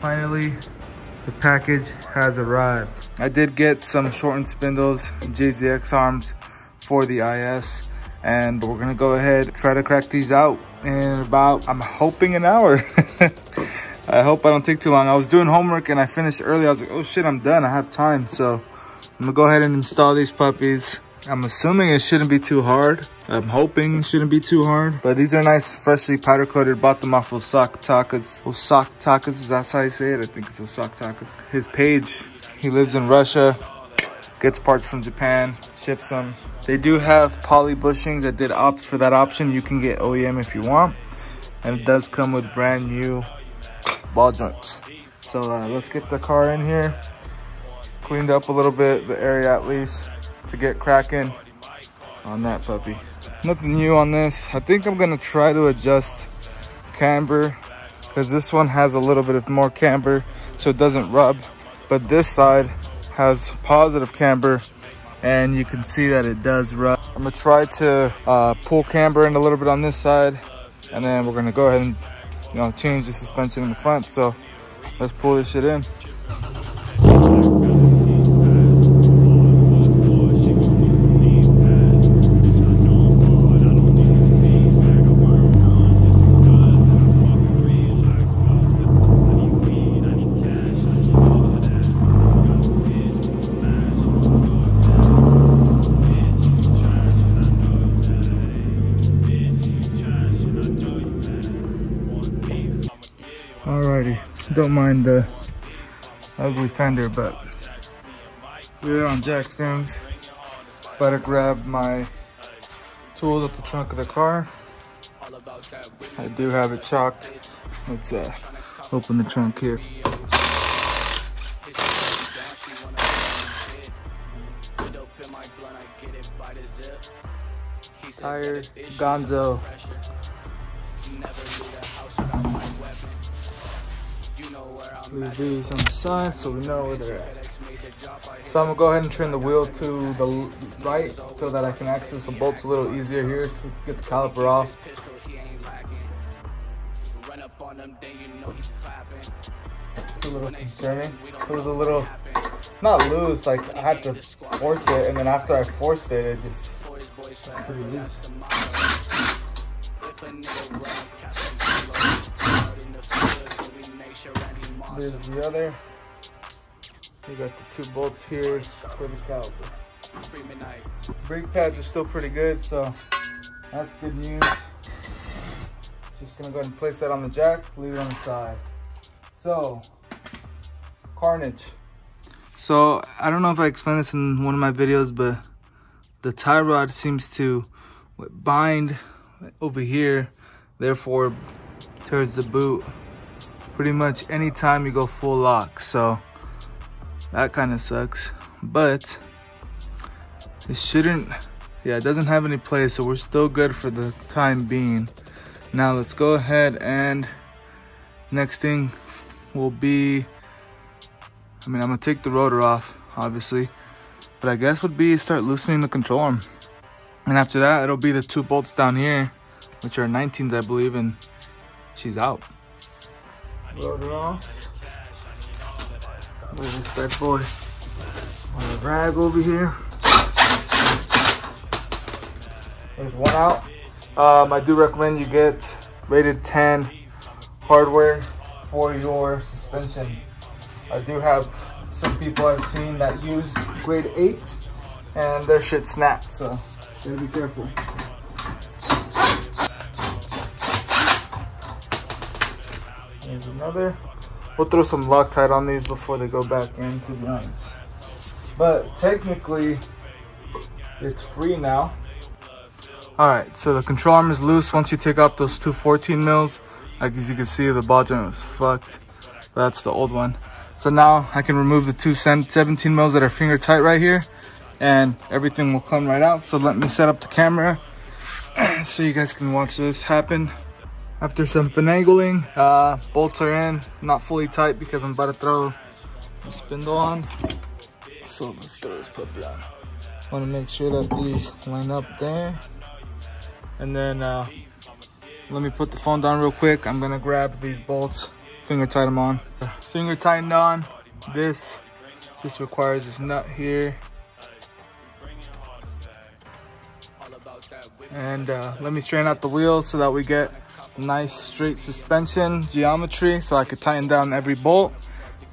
Finally, the package has arrived. I did get some shortened spindles, JZX arms for the IS, and we're gonna go ahead and try to crack these out in about, I'm hoping, an hour. I hope I don't take too long. I was doing homework and I finished early. I was like, oh shit, I'm done, I have time. So I'm gonna go ahead and install these puppies. I'm assuming it shouldn't be too hard. I'm hoping it shouldn't be too hard. But these are nice, freshly powder coated. Bought them off of Osaktakas. Osaktakas, is that how you say it? I think it's Osaktakas. His page, he lives in Russia, gets parts from Japan, ships them. They do have poly bushings. I did opt for that option. You can get OEM if you want. And it does come with brand new ball joints. So let's get the car in here. Cleaned up a little bit, the area at least, to get cracking on that puppy. Nothing new on this. I think I'm gonna try to adjust camber because this one has a little bit of more camber so it doesn't rub, but this side has positive camber and you can see that it does rub. I'm gonna try to pull camber in a little bit on this side, and then we're gonna go ahead and, you know, change the suspension in the front. So let's pull this shit in. Alrighty, don't mind the ugly fender, but we're on jack stands. About to grab my tools at the trunk of the car. I do have it chocked. Let's open the trunk here. Tires, Gonzo. Leave these on the side so we know where they're at. So I'm gonna go ahead and turn the wheel to the right so that I can access the bolts a little easier here. Get the caliper off. It's a little concerning. It was a little, not loose, like I had to force it, and then after I forced it, it just got pretty loose. There's the other. We got the two bolts here for the caliper. Brake pads are still pretty good, so that's good news. Just gonna go ahead and place that on the jack, leave it on the side. So, carnage. So, I don't know if I explained this in one of my videos, but the tie rod seems to bind over here, therefore tears the boot pretty much anytime you go full lock. So that kind of sucks, but it shouldn't, yeah, it doesn't have any play, so we're still good for the time being. Now let's go ahead, and next thing will be, I mean, I'm gonna take the rotor off obviously, but I guess would be start loosening the control arm, and after that it'll be the two bolts down here, which are 19s I believe, and she's out. Rotor off. Look at this bad boy on the rag over here. There's one out. I do recommend you get rated 10 hardware for your suspension. I do have some people I've seen that use grade 8 and their shit snapped, so gotta be careful. There's another. We'll throw some Loctite on these before they go back in, to be honest. But technically, it's free now. All right, so the control arm is loose. Once you take off those two 14 mils, like as you can see, the ball joint was fucked. But that's the old one. So now I can remove the two 17 mils that are finger tight right here, and everything will come right out. So let me set up the camera so you guys can watch this happen. After some finagling, bolts are in, not fully tight because I'm about to throw the spindle on. So let's throw this puppy on. Want to make sure that these line up there. And then let me put the phone down real quick. I'm going to grab these bolts finger tied them on. Finger tightened on. This just requires this nut here. And let me straighten out the wheels so that we get nice straight suspension geometry, so I could tighten down every bolt,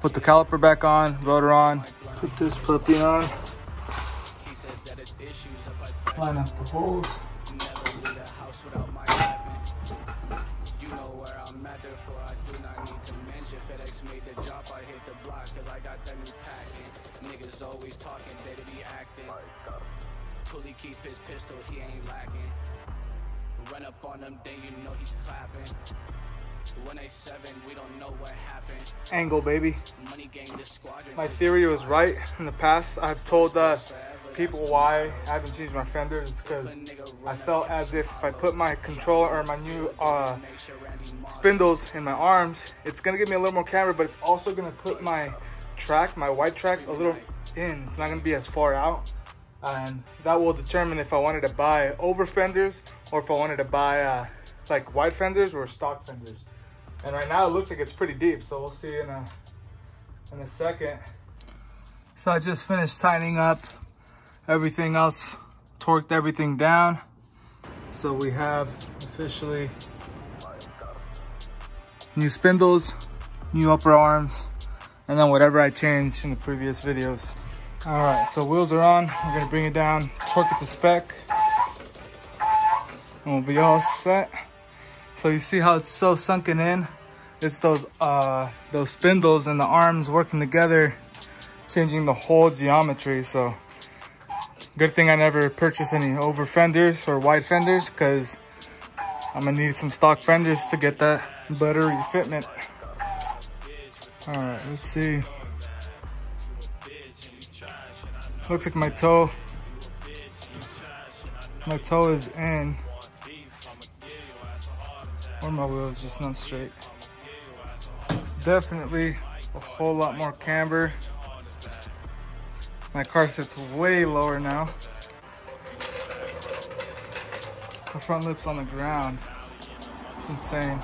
put the caliper back on, rotor on, put this puppy on, line up the holes. FedEx made the job, I hit the block, cause I got that new packet. Niggas always talking, better be acting. Tully keep his pistol, he ain't lacking. Run up on him, then you know he clapping. 187, we don't know what happened. Angle, baby. Money game, this squadron. My theory was right. In the past, I've told people why I haven't changed my fenders. It's because I felt as if I put my controller or my new spindles in my arms, it's gonna give me a little more camber, but it's also gonna put my track, my wide track, a little in. It's not gonna be as far out, and that will determine if I wanted to buy over fenders or if I wanted to buy like wide fenders or stock fenders. And right now it looks like it's pretty deep, so we'll see in a second. So I just finished tightening up everything else, torqued everything down, so we have officially new spindles, new upper arms, and then whatever I changed in the previous videos. All right, so wheels are on. We're gonna bring it down, torque it to spec, and we'll be all set. So you see how it's so sunken in? It's those spindles and the arms working together, changing the whole geometry. So good thing I never purchased any over fenders or wide fenders, because I'm gonna need some stock fenders to get that better fitment. All right, let's see. Looks like my toe is in, or my wheel is just not straight. Definitely a whole lot more camber. My car sits way lower now. The front lip's on the ground. It's insane.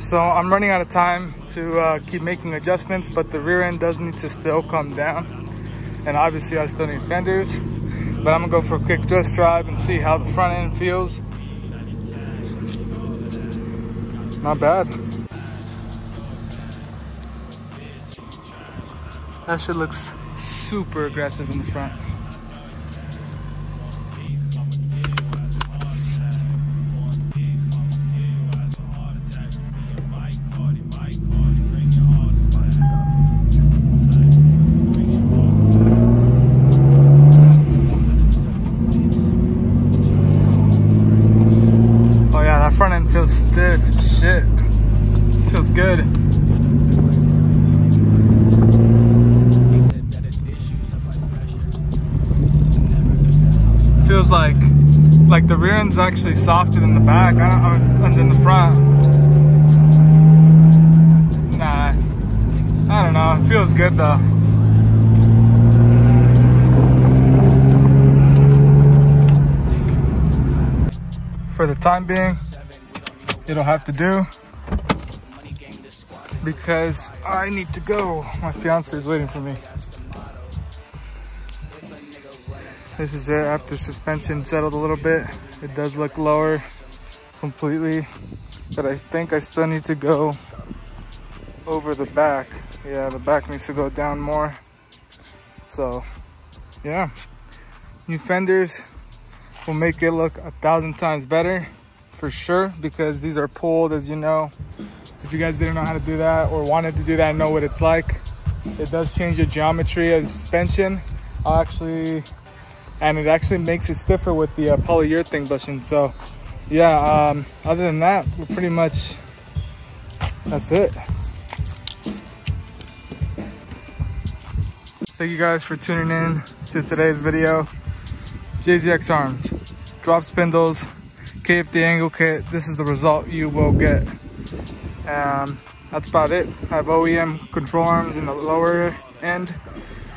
So I'm running out of time to keep making adjustments, but the rear end does need to still come down. And obviously I still need fenders, but I'm gonna go for a quick test drive and see how the front end feels. Not bad. That shit looks super aggressive in the front. Front end feels stiff as shit. Feels good. Feels like the rear end's actually softer than the back. I don't, than the front. Nah, I don't know. It feels good though. For the time being, it'll have to do, because I need to go. My fiance is waiting for me. This is it. After suspension settled a little bit, it does look lower completely, but I think I still need to go over the back. Yeah, the back needs to go down more. So yeah, new fenders will make it look 1,000 times better, for sure, because these are pulled, as you know. If you guys didn't know how to do that or wanted to do that, know what it's like. It does change the geometry of the suspension, and it actually makes it stiffer with the polyurethane bushing. So yeah, other than that, we're pretty much, that's it. Thank you guys for tuning in to today's video. JZX arms, drop spindles, KFD angle kit, this is the result you will get. that's about it. I have OEM control arms in the lower end,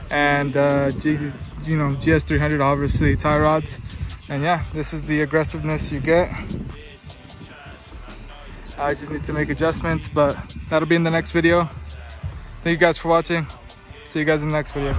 and GS300 obviously tie rods. And yeah, this is the aggressiveness you get. I just need to make adjustments, but that'll be in the next video. Thank you guys for watching. See you guys in the next video.